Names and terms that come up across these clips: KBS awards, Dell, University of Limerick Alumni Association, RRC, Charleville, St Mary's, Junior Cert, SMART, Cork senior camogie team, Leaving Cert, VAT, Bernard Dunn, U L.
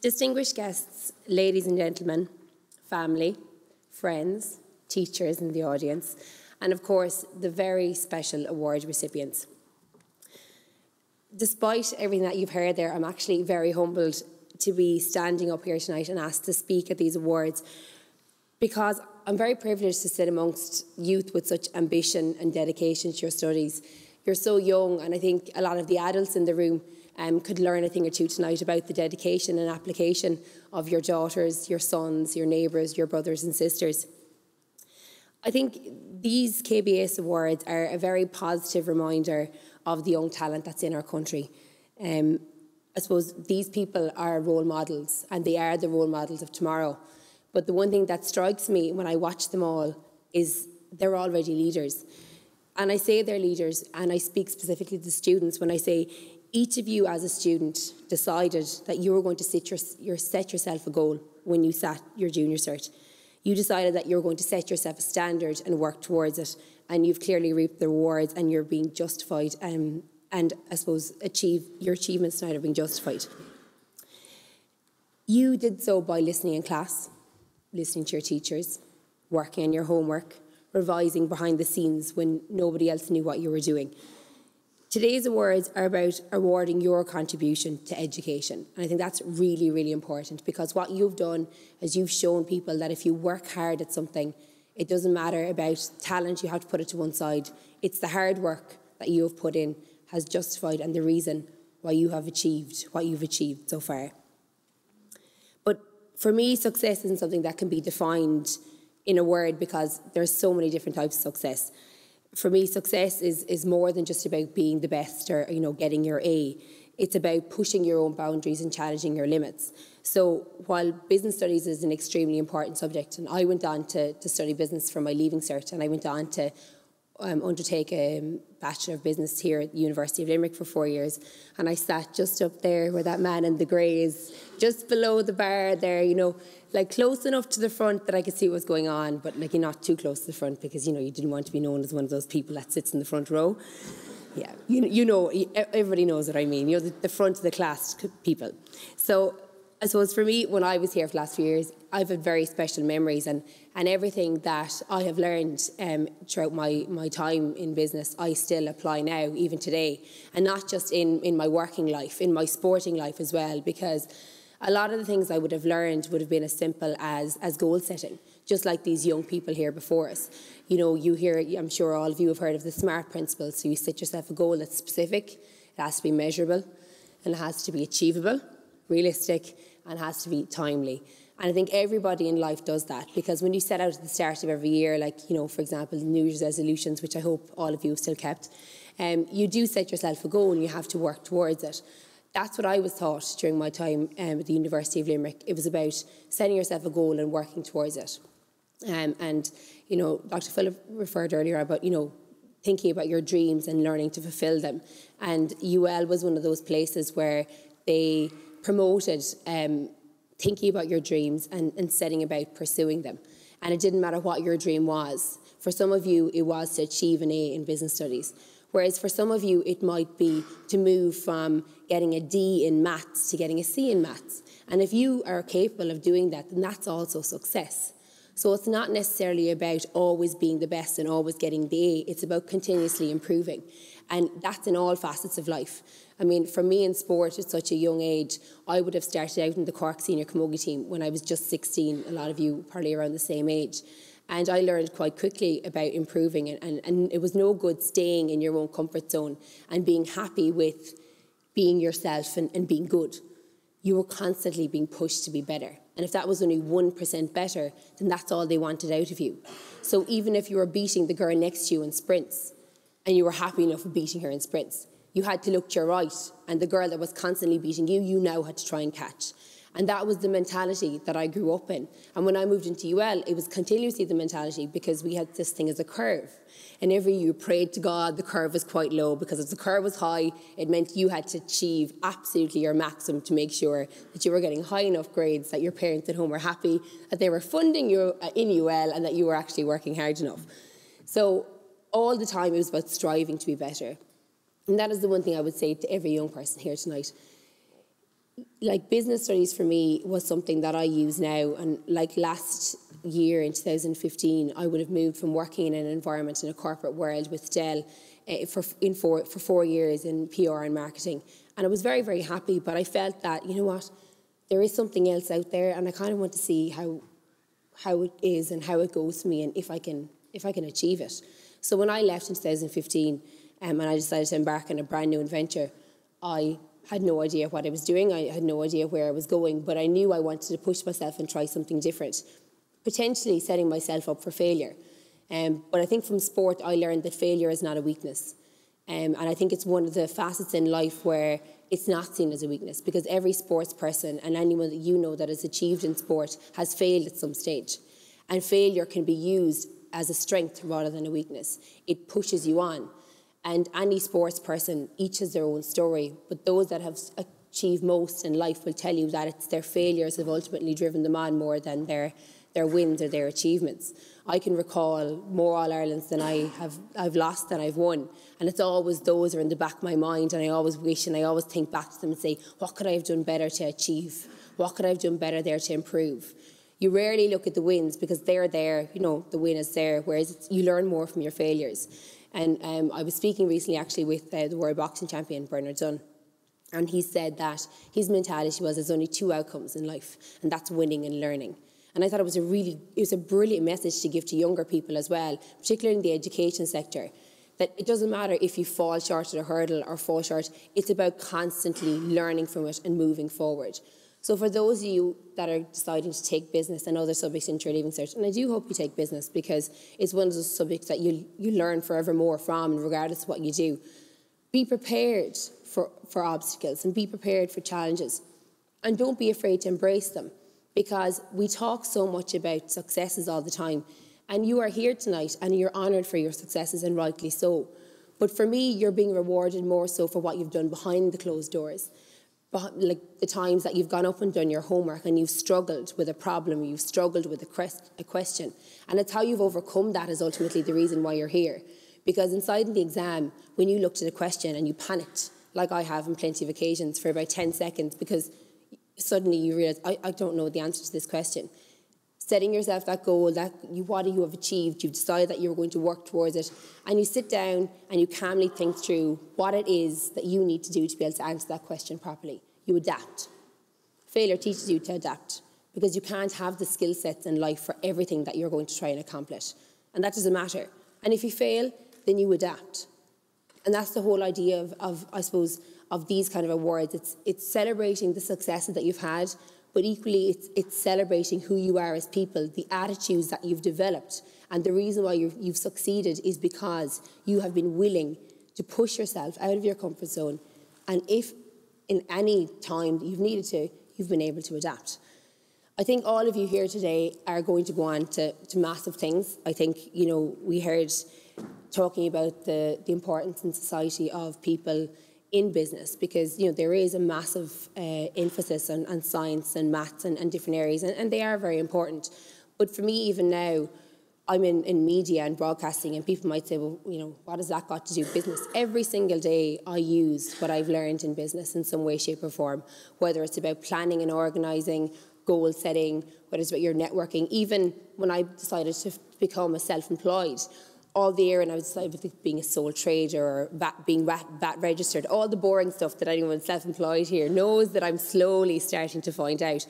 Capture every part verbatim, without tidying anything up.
Distinguished guests, ladies and gentlemen, family, friends, teachers in the audience, and of course the very special award recipients. Despite everything that you've heard there, I'm actually very humbled to be standing up here tonight and asked to speak at these awards, because I'm very privileged to sit amongst youth with such ambition and dedication to your studies. You're so young, and I think a lot of the adults in the room um, could learn a thing or two tonight about the dedication and application of your daughters, your sons, your neighbours, your brothers and sisters. I think these K B S awards are a very positive reminder of the young talent that's in our country. Um, I suppose these people are role models, and they are the role models of tomorrow. But the one thing that strikes me when I watch them all is they're already leaders. And I say they're leaders, and I speak specifically to the students when I say each of you as a student decided that you were going to set, your, your, set yourself a goal when you sat your junior cert. You decided that you were going to set yourself a standard and work towards it, and you've clearly reaped the rewards, and you're being justified, um, and I suppose achieve, your achievements tonight are being justified. You did so by listening in class, listening to your teachers, working on your homework, revising behind the scenes when nobody else knew what you were doing. Today's awards are about awarding your contribution to education. And I think that's really, really important, because what you've done is you've shown people that if you work hard at something, it doesn't matter about talent, you have to put it to one side. It's the hard work that you have put in has justified and the reason why you have achieved what you've achieved so far. For me, success isn't something that can be defined in a word, because there's so many different types of success. For me, success is, is more than just about being the best or, you know, getting your A. It's about pushing your own boundaries and challenging your limits. So while business studies is an extremely important subject, and I went on to, to study business for my leaving cert, and I went on to um, undertake a Bachelor of Business here at the University of Limerick for four years, and I sat just up there where that man in the grey is, just below the bar there, you know, like close enough to the front that I could see what was going on, but like you're not too close to the front, because, you know, you didn't want to be known as one of those people that sits in the front row. Yeah, you, you know, everybody knows what I mean. You're the, the front of the class people. So I suppose for me, when I was here for the last few years, I've had very special memories, and, and everything that I have learned um, throughout my, my time in business, I still apply now, even today, and not just in, in my working life, in my sporting life as well, because a lot of the things I would have learned would have been as simple as, as goal setting, just like these young people here before us. You know, you hear, I'm sure all of you have heard of the SMART principle, so you set yourself a goal that's specific, it has to be measurable, and it has to be achievable, realistic, and has to be timely. And I think everybody in life does that, because when you set out at the start of every year, like, you know, for example, New Year's resolutions, which I hope all of you have still kept, um, you do set yourself a goal and you have to work towards it. That's what I was taught during my time um, at the University of Limerick. It was about setting yourself a goal and working towards it. Um, and, you know, Doctor Philip referred earlier about, you know, thinking about your dreams and learning to fulfil them. And U L was one of those places where they promoted um, thinking about your dreams and, and setting about pursuing them. And it didn't matter what your dream was. For some of you, it was to achieve an A in business studies. Whereas for some of you, it might be to move from getting a D in maths to getting a C in maths. And if you are capable of doing that, then that's also success. So it's not necessarily about always being the best and always getting the A. It's about continuously improving. And that's in all facets of life. I mean, for me in sport at such a young age, I would have started out in the Cork senior camogie team when I was just sixteen. A lot of you probably around the same age. And I learned quite quickly about improving. And, and, and it was no good staying in your own comfort zone and being happy with being yourself and, and being good. You were constantly being pushed to be better. And if that was only one percent better, then that's all they wanted out of you. So even if you were beating the girl next to you in sprints, and you were happy enough with beating her in sprints, you had to look to your right, and the girl that was constantly beating you, you now had to try and catch. And that was the mentality that I grew up in. And when I moved into U L, it was continuously the mentality, because we had this thing as a curve. And every year you prayed to God, the curve was quite low, because if the curve was high, it meant you had to achieve absolutely your maximum to make sure that you were getting high enough grades, that your parents at home were happy, that they were funding you in U L, and that you were actually working hard enough. So all the time it was about striving to be better. And that is the one thing I would say to every young person here tonight. like business studies for me was something that I use now, and like last year in two thousand fifteen I would have moved from working in an environment in a corporate world with Dell uh, for, in four, for four years in P R and marketing, and I was very very happy, but I felt that, you know what, there is something else out there, and I kind of want to see how how it is and how it goes for me and if I can if I can achieve it. So when I left in two thousand fifteen um, and I decided to embark on a brand new adventure, I had no idea what I was doing, I had no idea where I was going, but I knew I wanted to push myself and try something different, potentially setting myself up for failure. Um, but I think from sport I learned that failure is not a weakness. Um, and I think it's one of the facets in life where it's not seen as a weakness, because every sports person and anyone that you know that has achieved in sport has failed at some stage. And failure can be used as a strength rather than a weakness. It pushes you on. And any sports person, each has their own story, but those that have achieved most in life will tell you that it's their failures have ultimately driven them on more than their, their wins or their achievements. I can recall more All-Irelands than I have, I've lost than I've won, and it's always those are in the back of my mind, and I always wish and I always think back to them and say, what could I have done better to achieve? What could I have done better there to improve? You rarely look at the wins because they're there, you know, the win is there, whereas it's, you learn more from your failures. And um, I was speaking recently actually with uh, the world boxing champion, Bernard Dunn, and he said that his mentality was there's only two outcomes in life, and that's winning and learning. And I thought it was a really, it was a brilliant message to give to younger people as well, particularly in the education sector, that it doesn't matter if you fall short at a hurdle or fall short, it's about constantly learning from it and moving forward. So for those of you that are deciding to take business and other subjects into your leaving cert, and I do hope you take business because it's one of those subjects that you you learn forever more from, regardless of what you do, be prepared for, for obstacles and be prepared for challenges. And don't be afraid to embrace them, because we talk so much about successes all the time, and you are here tonight and you're honoured for your successes, and rightly so. But for me, you're being rewarded more so for what you've done behind the closed doors. But like the times that you've gone up and done your homework and you've struggled with a problem, you've struggled with a question, and it's how you've overcome that is ultimately the reason why you're here. Because inside the exam, when you looked at a question and you panicked, like I have on plenty of occasions, for about ten seconds, because suddenly you realise, I, I don't know the answer to this question. Setting yourself that goal, that you, what you have achieved, you've decided that you're going to work towards it, and you sit down and you calmly think through what it is that you need to do to be able to answer that question properly. You adapt. Failure teaches you to adapt, because you can't have the skill sets in life for everything that you're going to try and accomplish, and that doesn't matter. And if you fail, then you adapt. And that's the whole idea of, of I suppose, of these kind of awards. It's, it's celebrating the successes that you've had, but equally it's, it's celebrating who you are as people, the attitudes that you've developed. And the reason why you've, you've succeeded is because you have been willing to push yourself out of your comfort zone. And if in any time that you've needed to, you've been able to adapt. I think all of you here today are going to go on to, to massive things. I think, you know, we heard talking about the, the importance in society of people in business, because you know there is a massive uh, emphasis on, on science and maths and, and different areas, and, and they are very important. But for me, even now, I'm in, in media and broadcasting, and people might say, well, you know, what has that got to do with business? Every single day I use what I've learned in business in some way, shape or form, whether it's about planning and organising, goal setting, whether it's about your networking. Even when I decided to become a self-employed, all the year, and I was like being a sole trader or VAT, being VAT registered, all the boring stuff that anyone self-employed here knows that I'm slowly starting to find out.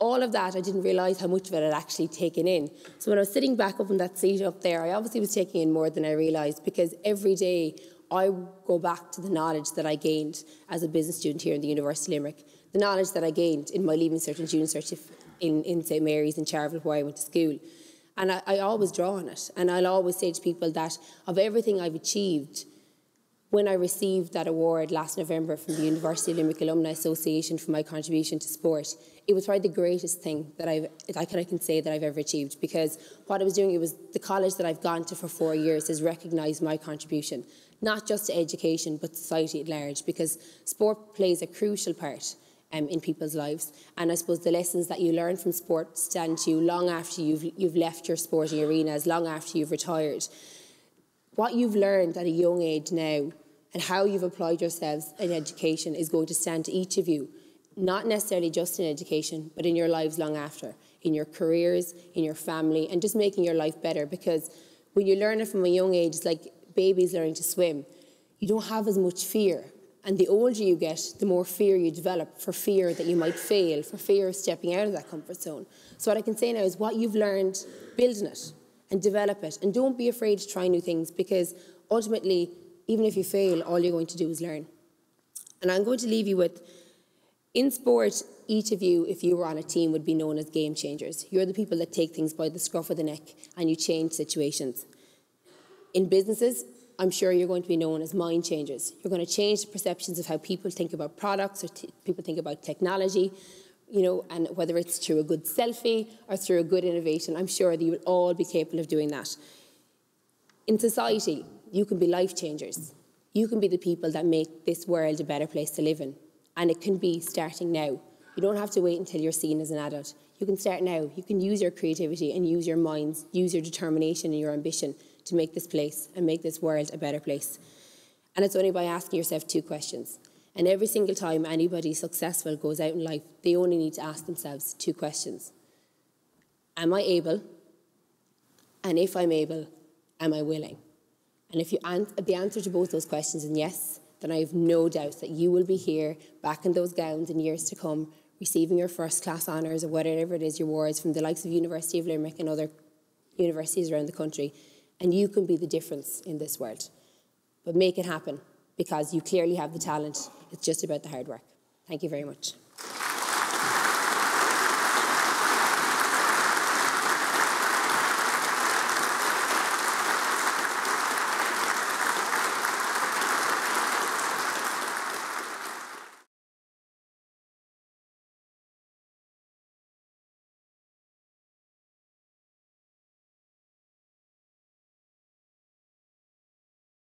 All of that, I didn't realise how much of it I'd actually taken in. So when I was sitting back up in that seat up there, I obviously was taking in more than I realised, because every day I go back to the knowledge that I gained as a business student here in the University of Limerick, the knowledge that I gained in my Leaving Cert and Junior Cert in, in St Mary's in Charleville, where I went to school. And I, I always draw on it. And I'll always say to people that of everything I've achieved, when I received that award last November from the University of Limerick Alumni Association for my contribution to sport, it was probably the greatest thing that I've, I can, I can say that I've ever achieved, because what I was doing, it was the college that I've gone to for four years has recognised my contribution, not just to education, but society at large, because sport plays a crucial part Um, in people's lives. And I suppose the lessons that you learn from sport stand to you long after you've, you've left your sporting arenas, long after you've retired. What you've learned at a young age now and how you've applied yourselves in education is going to stand to each of you not necessarily just in education, but in your lives long after, in your careers, in your family, and just making your life better. Because when you learn it from a young age, it's like babies learning to swim. You don't have as much fear. And the older you get, the more fear you develop, for fear that you might fail, for fear of stepping out of that comfort zone. So what I can say now is what you've learned, build on it and develop it. And don't be afraid to try new things, because ultimately, even if you fail, all you're going to do is learn. And I'm going to leave you with, in sport, each of you, if you were on a team, would be known as game changers. You're the people that take things by the scruff of the neck and you change situations. In businesses, I'm sure you're going to be known as mind changers. You're going to change the perceptions of how people think about products or people think about technology, you know, and whether it's through a good selfie or through a good innovation, I'm sure that you will all be capable of doing that. In society, you can be life changers. You can be the people that make this world a better place to live in. And it can be starting now. You don't have to wait until you're seen as an adult. You can start now. You can use your creativity and use your minds, use your determination and your ambition to make this place and make this world a better place. And it's only by asking yourself two questions. And every single time anybody successful goes out in life, they only need to ask themselves two questions. Am I able? And if I'm able, am I willing? And if you an- the answer to both those questions is yes, then I have no doubt that you will be here, back in those gowns in years to come, receiving your first class honours or whatever it is, your awards from the likes of University of Limerick and other universities around the country. And you can be the difference in this world. But make it happen, because you clearly have the talent. It's just about the hard work. Thank you very much.